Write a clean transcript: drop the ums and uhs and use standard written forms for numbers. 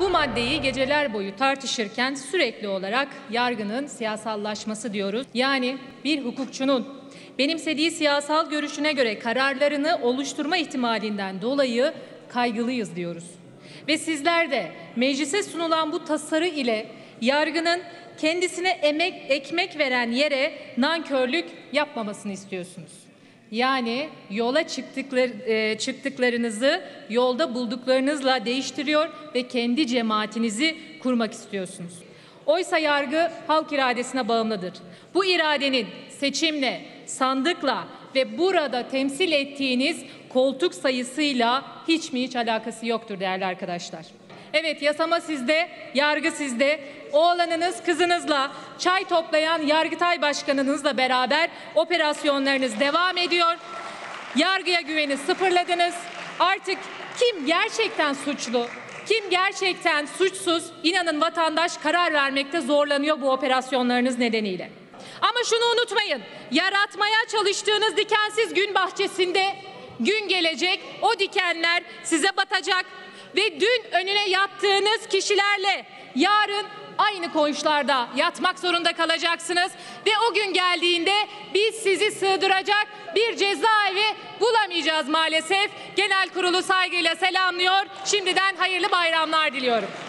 Bu maddeyi geceler boyu tartışırken sürekli olarak yargının siyasallaşması diyoruz. Yani bir hukukçunun benimsediği siyasal görüşüne göre kararlarını oluşturma ihtimalinden dolayı kaygılıyız diyoruz. Ve sizler de meclise sunulan bu tasarı ile yargının kendisine ekmek veren yere nankörlük yapmamasını istiyorsunuz. Yani yola çıktıklarınızı yolda bulduklarınızla değiştiriyor ve kendi cemaatinizi kurmak istiyorsunuz. Oysa yargı halk iradesine bağımlıdır. Bu iradenin seçimle, sandıkla ve burada temsil ettiğiniz koltuk sayısıyla hiç mi hiç alakası yoktur değerli arkadaşlar. Evet, yasama sizde, yargı sizde. Oğlanınız kızınızla çay toplayan Yargıtay Başkanınızla beraber operasyonlarınız devam ediyor. Yargıya güveni sıfırladınız. Artık kim gerçekten suçlu, kim gerçekten suçsuz, inanın vatandaş karar vermekte zorlanıyor bu operasyonlarınız nedeniyle. Ama şunu unutmayın, yaratmaya çalıştığınız dikensiz gün bahçesinde gün gelecek, o dikenler size batacak ve dün önüne yattığınız kişilerle yarın aynı koğuşlarda yatmak zorunda kalacaksınız ve o gün geldiğinde biz sizi sığdıracak bir cezaevi bulamayacağız maalesef. Genel Kurulu saygıyla selamlıyor, şimdiden hayırlı bayramlar diliyorum.